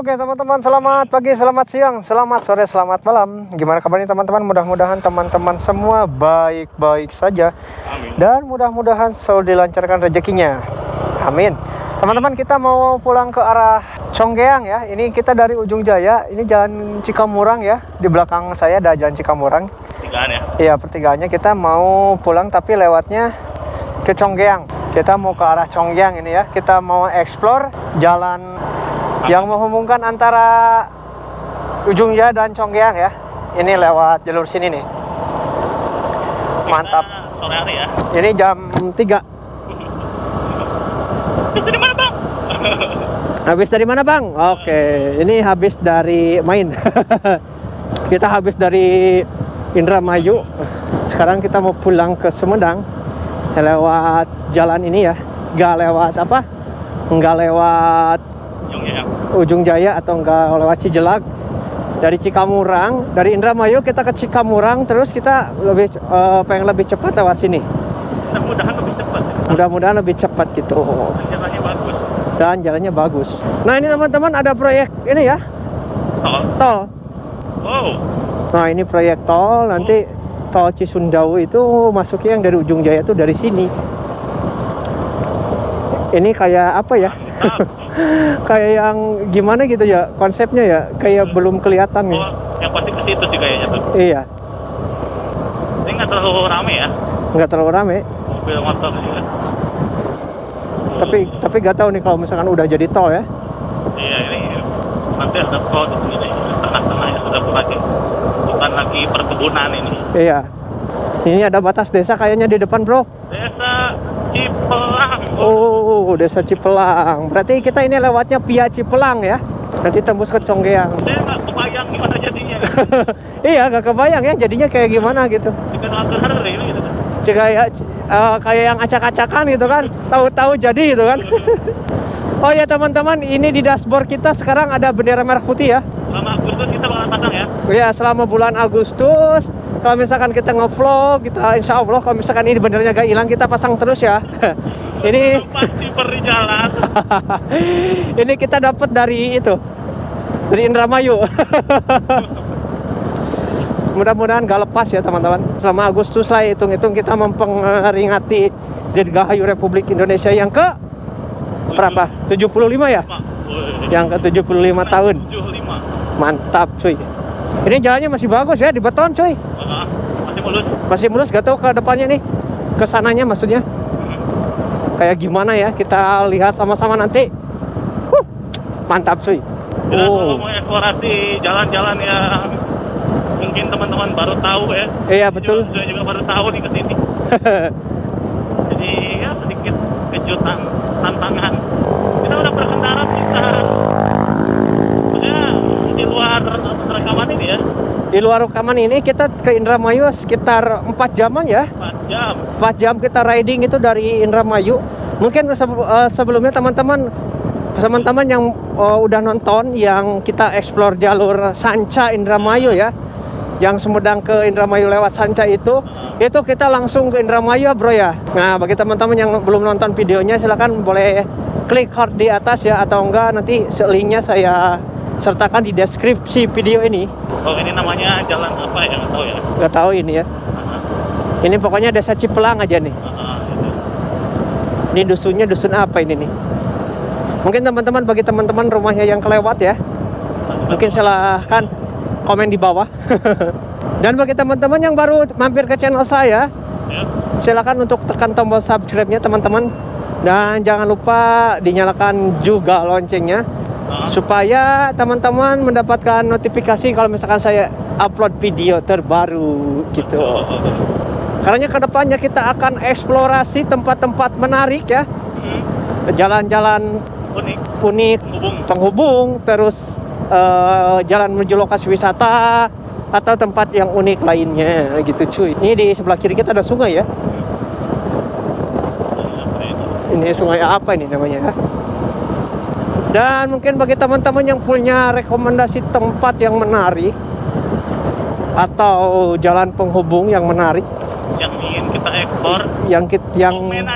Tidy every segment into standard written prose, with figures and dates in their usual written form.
Oke teman-teman, selamat pagi, selamat siang, selamat sore, selamat malam. Gimana kabarnya teman-teman? Mudah-mudahan teman-teman semua baik-baik saja. Amin. Dan mudah-mudahan selalu dilancarkan rezekinya. Amin. Teman-teman, kita mau pulang ke arah Conggeang ya. Ini kita dari Ujung Jaya, ini jalan Cikamurang ya. Di belakang saya ada jalan Cikamurang. Pertigaan ya? Iya, pertigaannya. Kita mau pulang tapi lewatnya ke Conggeang. Kita mau ke arah Conggeang ini ya. Kita mau explore jalan yang menghubungkan antara Ujung Jaya dan Conggeang ya. Ini lewat jalur sini nih. Mantap. Sore hari ya. Ini jam 3. Habis dari mana, Bang? Habis dari mana, Bang? Oke, ini habis dari main. Kita habis dari Indramayu. Sekarang kita mau pulang ke Sumedang lewat jalan ini ya. Nggak lewat apa? Nggak lewat Ujung Jaya atau enggak lewat Cijelag. Dari Cikamurang, dari Indramayu kita ke Cikamurang, terus kita lebih pengen lebih cepat lewat sini. Mudah-mudahan lebih cepat. Mudah-mudahan lebih cepat gitu. Jalannya bagus. Dan jalannya bagus. Nah, ini teman-teman ada proyek ini ya. Tol. Tol. Wow. Nah, ini proyek tol nanti tol Cisumdawu itu masuknya yang dari Ujung Jaya itu dari sini. Ini kayak apa ya? Kayak yang gimana gitu ya konsepnya ya, kayak belum kelihatan ya. Yang pasti ke situ sih kayaknya tuh. Iya. Ini nggak terlalu rame ya? Nggak terlalu rame. Mobil motor juga. Tapi nggak tahu nih kalau misalkan udah jadi tol ya. Iya, ini nanti ada tol di sini, tengah-tengahnya sudah lagi, bukan lagi perkebunan ini. Iya. Ini ada batas desa kayaknya di depan, Bro. Desa Cipelang. Oh, desa Cipelang. Berarti kita ini lewatnya via Cipelang ya. Nanti tembus ke Conggeang. Saya nggak kebayang gimana jadinya. Iya, nggak kebayang ya jadinya kayak gimana gitu. Kayak kayak yang acak-acakan gitu kan. Tahu-tahu jadi gitu kan. Oh ya teman-teman, ini di dashboard kita sekarang ada bendera merah putih ya. Selama Agustus kita bakal pasang ya. Iya, selama bulan Agustus. Kalau misalkan kita nge-vlog, kita insya Allah kalau misalkan ini bendernya gak hilang, kita pasang terus ya. Ini pasti beri jalan. Ini kita dapat dari itu, dari Indramayu. Mudah-mudahan gak lepas ya teman-teman. Selama Agustus lah, hitung-hitung kita memperingati Dirgahayu Republik Indonesia yang ke berapa? 75 ya? Yang ke 75 tahun. Mantap cuy. Ini jalannya masih bagus ya, di beton cuy. Masih mulus. Masih mulus, gak tau ke depannya nih. Ke sananya maksudnya. Kayak gimana ya, kita lihat sama-sama nanti. Mantap cuy. Kita mau eksplorasi jalan-jalan yang mungkin teman-teman baru tahu ya. Iya betul. Saya juga baru tahu nih ke sini. Jadi ya sedikit kejutan, tantangan. Kita udah berkendara kita. Maksudnya di luar rekaman ini ya. Di luar rekaman ini kita ke Indramayu sekitar 4 jaman ya. 4 jam. 4 jam kita riding itu dari Indramayu. Mungkin sebelumnya teman-teman yang udah nonton yang kita explore jalur Sanca Indramayu ya. Yang Sumedang ke Indramayu lewat Sanca itu, itu kita langsung ke Indramayu Bro ya. Nah, bagi teman-teman yang belum nonton videonya silakan boleh klik heart di atas ya, atau enggak nanti linknya saya sertakan di deskripsi video ini. Oh, ini namanya jalan apa ya? Nggak tahu ya? Nggak tahu ini ya. Ini pokoknya desa Cipelang aja nih. Ini dusunnya dusun apa ini nih? Mungkin teman-teman, bagi teman-teman rumahnya yang kelewat ya, mungkin silahkan komen di bawah. Dan bagi teman-teman yang baru mampir ke channel saya, silahkan untuk tekan tombol subscribe-nya teman-teman. Dan jangan lupa dinyalakan juga loncengnya, supaya teman-teman mendapatkan notifikasi kalau misalkan saya upload video terbaru gitu. Karena ke depannya kita akan eksplorasi tempat-tempat menarik ya. Jalan-jalan unik, penghubung, terus jalan menuju lokasi wisata atau tempat yang unik lainnya gitu cuy. Ini di sebelah kiri kita ada sungai ya. Ini sungai apa ini namanya ya? Dan mungkin bagi teman-teman yang punya rekomendasi tempat yang menarik atau jalan penghubung yang menarik yang ingin kita ekspor, yang komen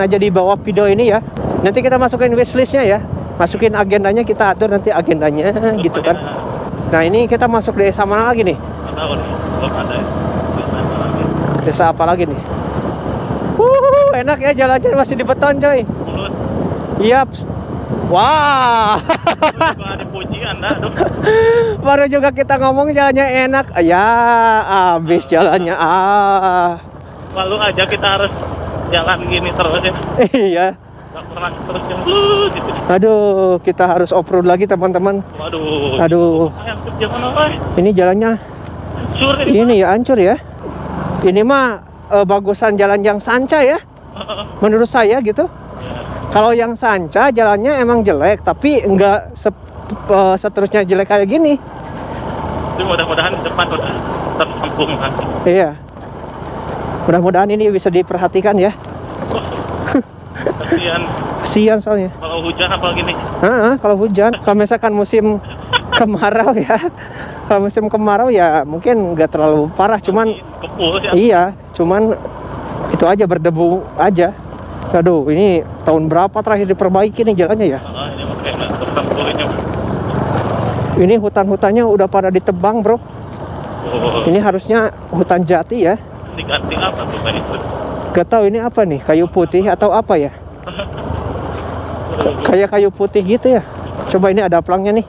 aja di bawah video ini ya. Nanti kita masukin wishlistnya ya. masukin agendanya, kita atur nanti agendanya gitu kan. Nah ini kita masuk desa mana lagi nih? Desa apa lagi nih? Enak ya jalan-jalan masih di beton coy. Iya. Wah. Baru juga kita ngomong jalannya enak. Ya, habis jalannya. Lalu aja kita harus jalan gini terus ya. Iya. Terus yang gitu. Aduh, kita harus off-road lagi teman-teman. Waduh. Aduh. Ini jalannya hancur ini ya, hancur ya. Ini mah bagusan jalan yang Sanca ya. Menurut saya gitu. Kalau yang Sanca jalannya emang jelek, tapi enggak seterusnya jelek kayak gini. Mudah-mudahan depan udah tertampung. Iya. Mudah-mudahan ini bisa diperhatikan ya. Kasihan. Kasihan soalnya. Kalau hujan apalagi nih? Kalau hujan, kalau misalkan musim kemarau ya. Kalau musim kemarau ya mungkin nggak terlalu parah, cuman kepul, ya. Iya, cuman itu aja berdebu aja. Aduh, ini tahun berapa terakhir diperbaiki nih jalannya ya? Ini hutan-hutannya udah pada ditebang, bro. Ini harusnya hutan jati ya? Diganti apa tuh tadi? Gak tau ini apa nih, kayu putih atau apa ya? Kayak kayu putih gitu ya? Coba ini ada pelangnya nih.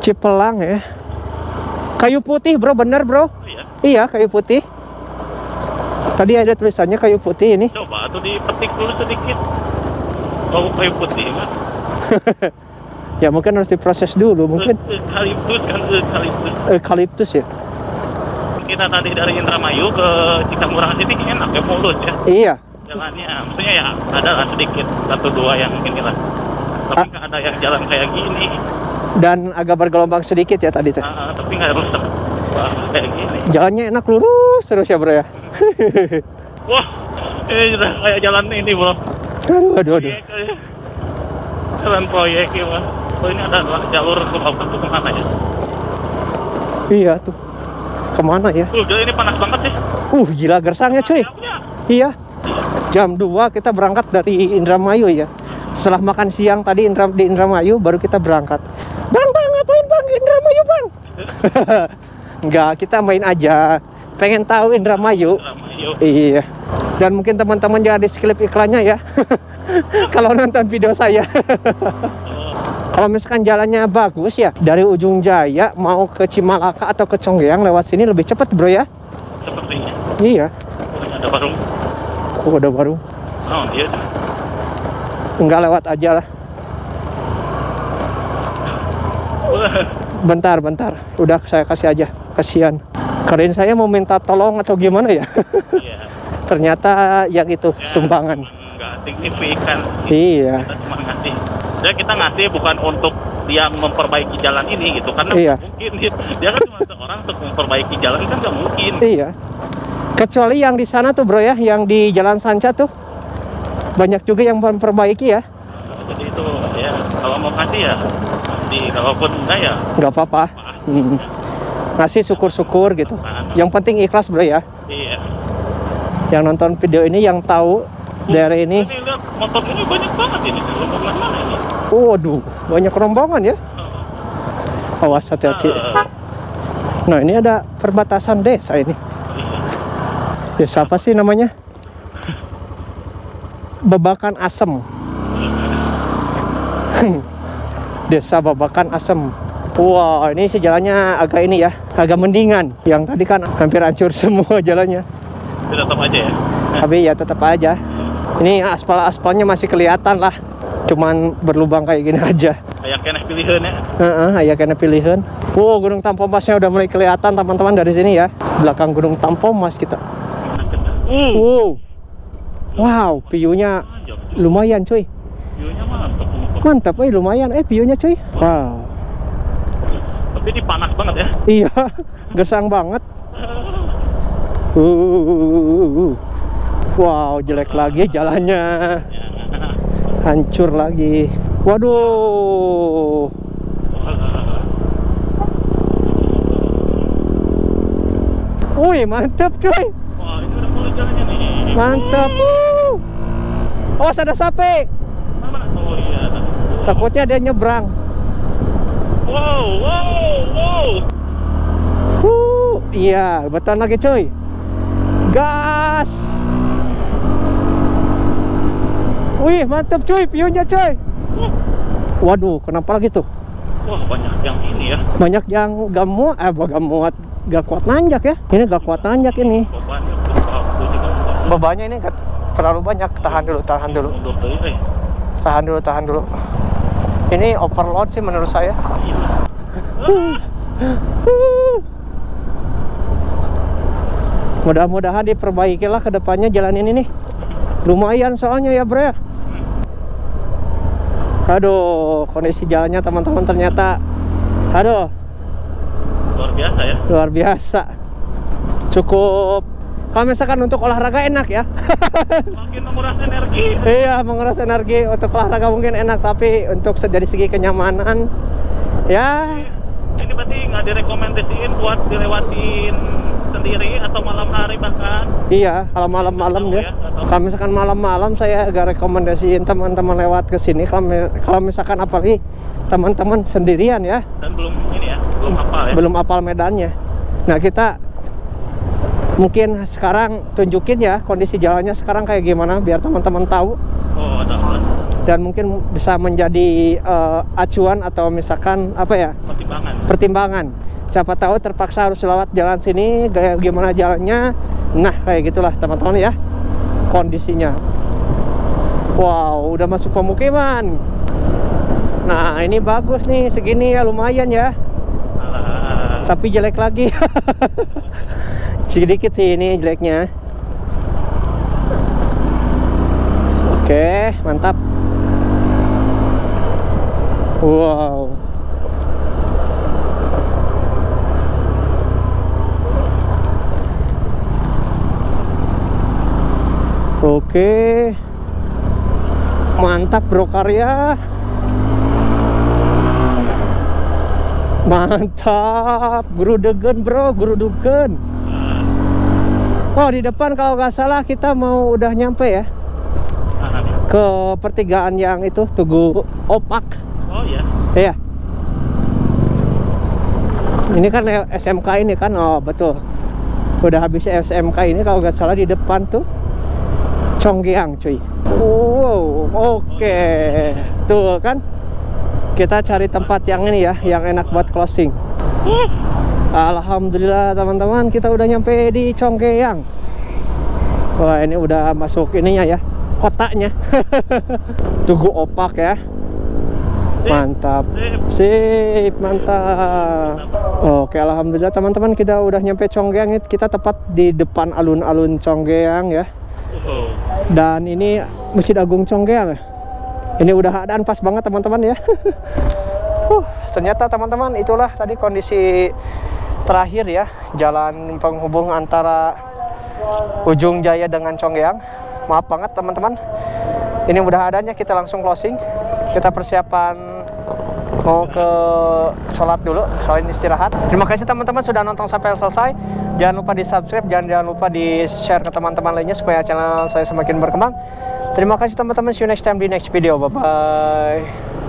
Cipelang ya? Kayu putih, bro, bener bro? Iya, kayu putih. Tadi ada tulisannya kayu putih ini. Coba atau dipetik dulu sedikit. Kalau kayu putih kan? Ya mungkin harus diproses dulu mungkin. Eukaliptus kan, eukaliptus. Eukaliptus ya. Kita tadi dari Indramayu ke Cikamurang ini enak ya, mulus ya. Iya. Jalannya, maksudnya ya ada lah sedikit satu dua yang inilah. Tapi nggak ada yang jalan kayak gini. Dan agak bergelombang sedikit ya tadi teh. Tapi nggak rusak. Kayak gini. Jalannya enak lurus terus ya bro ya. Wah, ini sudah kayak jalan ini bro. Aduh, aduh, aduh. Jalan proyek ya bro. Oh, ini ada jalur ke Babakan tuh kemana ya? Iya tuh. Kemana ya? Ini panas banget sih. Gila gersangnya cuy. Iya. Jam 2 kita berangkat dari Indramayu ya. Setelah makan siang tadi di Indramayu baru kita berangkat. Bang, ngapain bang Indramayu bang? Enggak, kita main aja. Pengen tahu Indramayu. Iya. Dan mungkin teman-teman jangan di skip iklannya ya. Kalau nonton video saya. Kalau misalkan jalannya bagus ya, dari Ujung Jaya mau ke Cimalaka atau ke Conggeang lewat sini lebih cepat bro ya. Sepertinya. Iya. Ada warung. Oh ada warung. Oh iya. Enggak lewat aja lah. Bentar. Udah saya kasih aja. Kasihan. Kalian saya mau minta tolong atau gimana ya? Iya. Ternyata yang itu ya, sumbangan. Enggak signifikan. Iya. Kita cuma ngasih. Ya kita ngasih bukan untuk dia memperbaiki jalan ini gitu karena iya. Mungkin dia kan cuma seorang untuk memperbaiki jalan kan nggak mungkin. Iya. Kecuali yang di sana tuh bro ya, yang di Jalan Sanca tuh banyak juga yang memperbaiki ya. Jadi itu ya kalau mau kasih ya, kalaupun enggak ya. Nggak apa-apa. Ngasih syukur-syukur gitu. Yang penting ikhlas bro ya. Iya. Yang nonton video ini yang tahu daerah ini. Ini lihat motor ini banyak banget ini. Rombongan mana ini? Waduh, banyak rombongan ya. Awas hati-hati. Nah ini ada perbatasan desa ini. Desa apa sih namanya? Babakan Asem. Desa Babakan Asem. Wow, ini sih jalannya agak ini ya, agak mendingan. Yang tadi kan hampir hancur semua jalannya. Tetap aja ya? Tapi ya tetap aja. Ini aspal-aspalnya masih kelihatan lah. Cuman berlubang kayak gini aja. Kayak kena pilihan ya? Kayak kena pilihan. Wow, Gunung Tampomasnya udah mulai kelihatan teman-teman dari sini ya. Belakang Gunung Tampomas kita. Wow. Wow, view-nya lumayan cuy. View-nya mantap. Mantap, lumayan. View-nya cuy. Wow. Jadi panas banget ya? Iya, gersang banget. Wow, jelek lagi jalannya. Hancur lagi. Waduh. Wih, mantap cuy. Wah, ini udah mulai jalannya nih. Mantap. Awas ada sapi. Mana? Takutnya dia nyebrang. Wow, wow, wow. Iya, betan lagi coy. Gas. Wih, mantap cuy, view-nya coy. Waduh, kenapa lagi tuh? Wah, banyak yang ini ya. Banyak yang gak muat, gak kuat nanjak ya. Ini gak kuat nanjak ini. Bebannya ini gak terlalu banyak. Tahan dulu, tahan dulu. Tahan dulu, tahan dulu. Ini overload sih menurut saya. Mudah-mudahan diperbaikilah ke depannya jalan ini nih. Lumayan soalnya ya bro. Aduh, kondisi jalannya teman-teman ternyata. Aduh. Luar biasa ya. Luar biasa. Cukup. Kalau misalkan untuk olahraga enak ya. Makin menguras energi. Iya, menguras energi. Untuk olahraga mungkin enak, tapi untuk dari segi kenyamanan ya. Ini berarti nggak direkomendasiin buat dilewatin sendiri atau malam hari bahkan? Iya, kalau malam-malam ya. Kalau misalkan malam-malam saya agak rekomendasiin teman-teman lewat ke sini. Kalau misalkan apalagi teman-teman sendirian ya. Dan belum ini ya, belum hafal ya. Belum hafal medannya. Nah, kita mungkin sekarang tunjukin ya kondisi jalannya sekarang kayak gimana biar teman-teman tahu. Oh, ada. Dan mungkin bisa menjadi acuan atau misalkan apa ya? Pertimbangan. Pertimbangan. Siapa tahu terpaksa harus lewat jalan sini, kayak gimana jalannya. Nah, kayak gitulah teman-teman ya kondisinya. Wow, udah masuk pemukiman. Nah, ini bagus nih, segini ya lumayan ya. Alah. Tapi jelek lagi. Sedikit sih ini jeleknya. Oke, mantap. Wow. Oke, mantap bro karya, mantap, grudugen bro, grudugen. Oh di depan kalau nggak salah kita mau udah nyampe ya ke pertigaan yang itu Tugu Opak. Oh ya. Iya. Ini kan SMK ini kan, oh betul. Udah habis SMK ini kalau nggak salah di depan tuh. Conggeang cuy. Wow, oke. Tuh kan. Kita cari tempat yang ini ya, yang enak buat closing. Alhamdulillah teman-teman, kita udah nyampe di Conggeang. Wah, ini udah masuk ininya ya, kotanya. Tugu Opak ya. Mantap. Sip, mantap. Oke, alhamdulillah teman-teman, kita udah nyampe Conggeang. Kita tepat di depan alun-alun Conggeang ya. Dan ini Masjid Agung Conggeang. Ini udah keadaan pas banget teman-teman ya. Ternyata teman-teman itulah tadi kondisi terakhir ya, jalan penghubung antara Ujung Jaya dengan Conggeang. Maaf banget teman-teman, ini udah keadaannya, kita langsung closing. Kita persiapan mau ke sholat dulu, selain istirahat. Terima kasih teman-teman sudah nonton sampai selesai. Jangan lupa di subscribe, jangan lupa di share ke teman-teman lainnya supaya channel saya semakin berkembang. Terima kasih teman-teman, see you next time di next video, bye-bye.